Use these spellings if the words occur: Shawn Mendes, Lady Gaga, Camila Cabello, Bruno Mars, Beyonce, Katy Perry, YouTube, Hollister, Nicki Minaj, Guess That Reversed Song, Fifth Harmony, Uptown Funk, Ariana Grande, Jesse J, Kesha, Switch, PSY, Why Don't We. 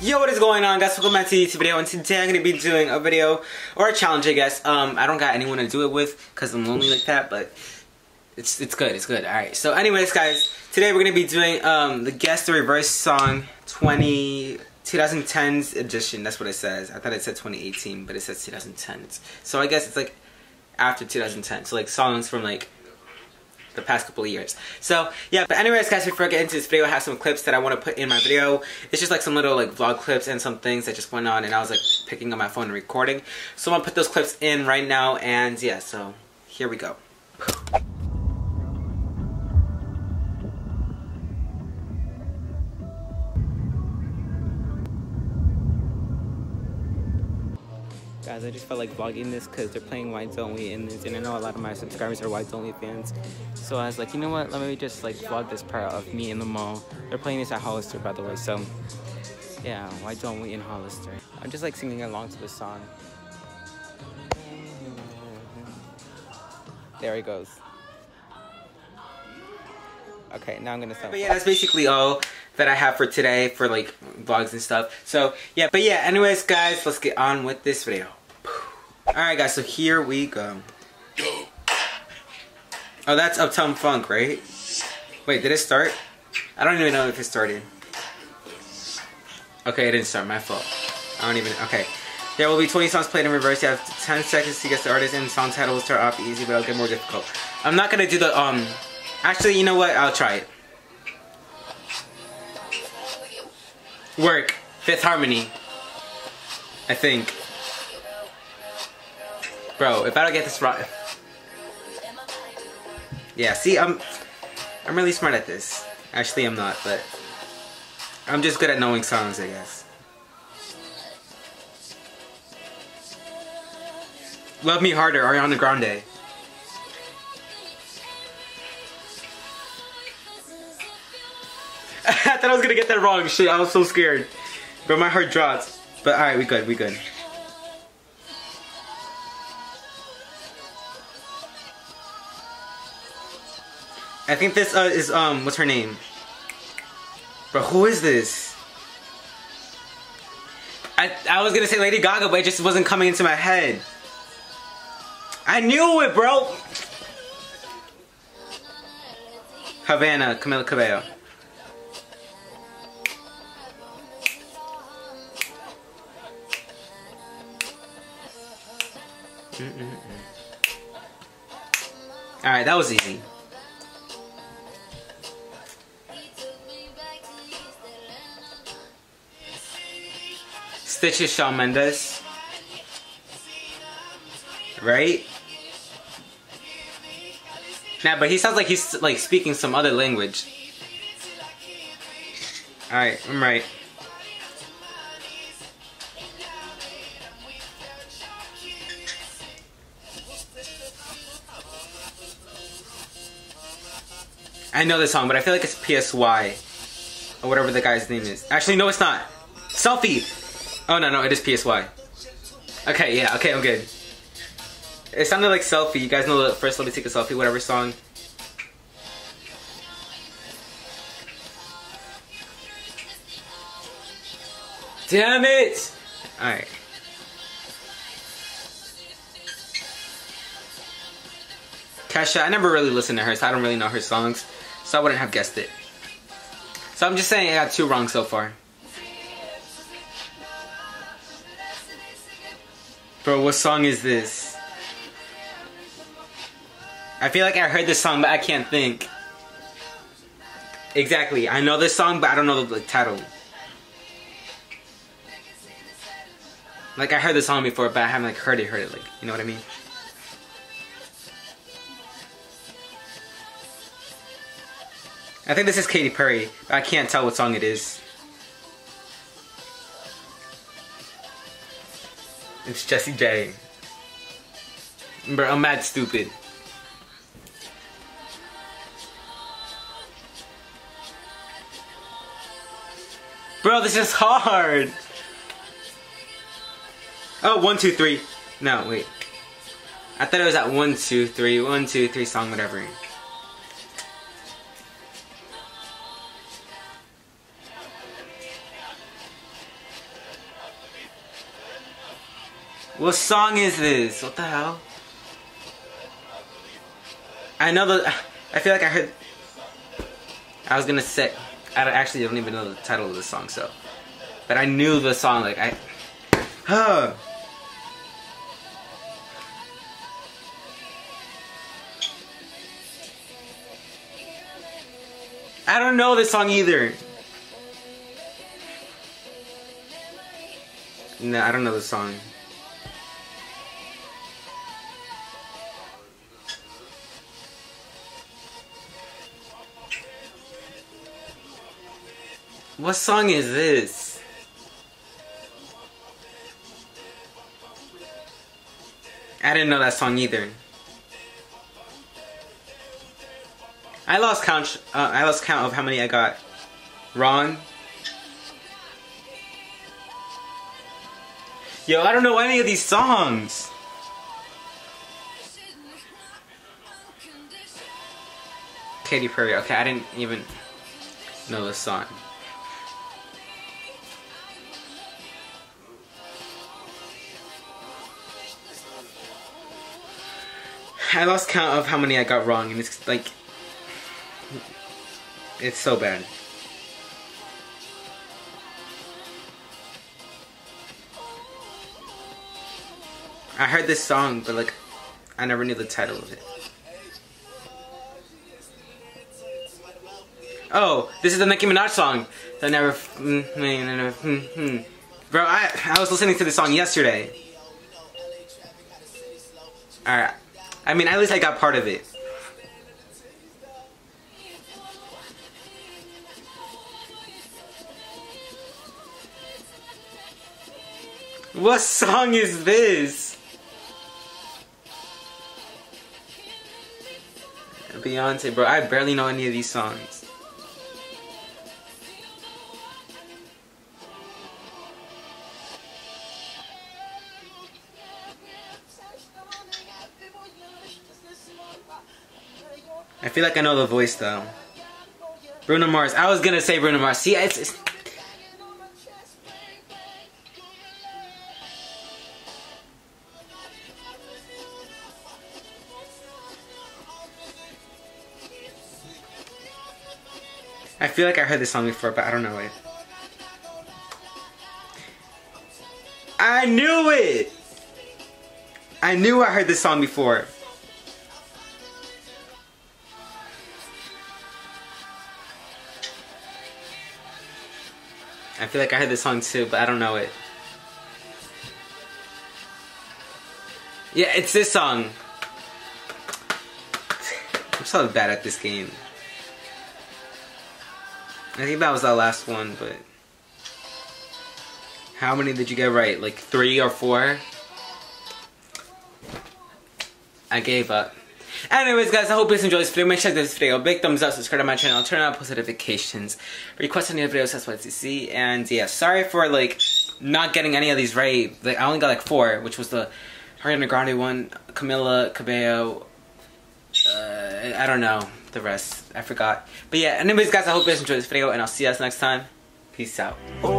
Yo, what is going on, guys? Welcome back to YouTube video, and today I'm gonna be doing a video or a challenge, I guess. I don't got anyone to do it with because I'm lonely like that, but it's good, it's good. All right. So, anyways, guys, today we're gonna be doing the Guess the Reverse Song 2010's edition. That's what it says. I thought it said 2018, but it says 2010. So I guess it's like after 2010. So like songs from like the past couple of years. So yeah, but anyways guys, before I get into this video, I have some clips that I want to put in my video. It's just like some little like vlog clips and some things that just went on, and I was like picking up my phone and recording. So I'm gonna put those clips in right now, and yeah, so here we go. Guys, I just felt like vlogging this because they're playing Why Don't We and I know a lot of my subscribers are Why Don't We fans. So I was like, you know what, let me just like vlog this part of me in the mall. They're playing this at Hollister, by the way, so yeah, Why Don't We in Hollister. I'm just like singing along to the song. There he goes. Okay, now I'm gonna stop. But yeah, that's basically all that I have for today for like vlogs and stuff. So yeah, but yeah, anyways guys, let's get on with this video. Alright guys, so here we go. Oh, that's Uptown Funk, right? Wait, did it start? I don't even know if it started. Okay, it didn't start, my fault. I don't even, okay. There will be 20 songs played in reverse. You have 10 seconds to guess the artist, and the song title will start off easy, but it'll get more difficult. I'm not gonna do the, actually, you know what, I'll try it. Work, Fifth Harmony, I think. Bro, if I don't get this right, yeah. See, I'm really smart at this. Actually, I'm not, but I'm just good at knowing songs, I guess. Love Me Harder, Ariana Grande. I thought I was gonna get that wrong. Shit, I was so scared. But my heart dropped. But alright, we good, we good. I think this is, what's her name? Bro, who is this? I was gonna say Lady Gaga, but it just wasn't coming into my head. I knew it, bro! Havana, Camila Cabello. Alright, that was easy. Stitches, Shawn Mendes. Right? Nah, but he sounds like he's like speaking some other language. Alright, I'm right. I know this song, but I feel like it's PSY or whatever the guy's name is. Actually, no, it's not. Selfie. Oh no, no, it is PSY. Okay, yeah, okay, I'm good. It sounded like Selfie. You guys know the first "Let Me Take a Selfie," whatever song. Damn it! All right. Kesha, I never really listened to her, so I don't really know her songs. So I wouldn't have guessed it. So I'm just saying I got two wrong so far. Bro, what song is this? I feel like I heard this song, but I can't think. Exactly. I know this song, but I don't know the title. Like, I heard this song before, but I haven't like heard it. Like, you know what I mean? I think this is Katy Perry, but I can't tell what song it is. It's Jesse J. Bro, I'm mad stupid. Bro, this is hard! Oh, 1, 2, 3. No, wait. I thought it was at 1, 2, 3. 1, 2, 3 song, whatever. What song is this? What the hell? I know the... I feel like I heard... I was gonna say... I actually don't even know the title of the song, so... But I knew the song, like, I... Huh! I don't know this song either. No, I don't know this song. What song is this? I didn't know that song either. I lost count. I lost count of how many I got wrong. Yo, I don't know any of these songs. Katy Perry. Okay, I didn't even know this song. I lost count of how many I got wrong, and it's like... It's so bad. I heard this song, but like, I never knew the title of it. Oh, this is the Nicki Minaj song. I never... Bro, I was listening to this song yesterday. Alright. I mean, at least I got part of it. What song is this? Beyonce, bro. I barely know any of these songs. I feel like I know the voice though. Bruno Mars. I was gonna say Bruno Mars. See, it's I feel like I heard this song before, but I don't know it. I knew it! I knew I heard this song before. I feel like I heard this song too, but I don't know it. Yeah, it's this song. I'm so bad at this game. I think that was our last one, but... How many did you get right? Like 3 or 4? I gave up. Anyways guys, I hope you guys enjoyed this video. Make sure to give this video a big thumbs up, subscribe to my channel, turn on post notifications, request any videos, that's what you see, and yeah, sorry for like not getting any of these right. Like I only got like 4, which was the Ariana Grande one, Camila Cabello, I don't know the rest, I forgot. But yeah, anyways guys, I hope you guys enjoyed this video and I'll see you guys next time. Peace out.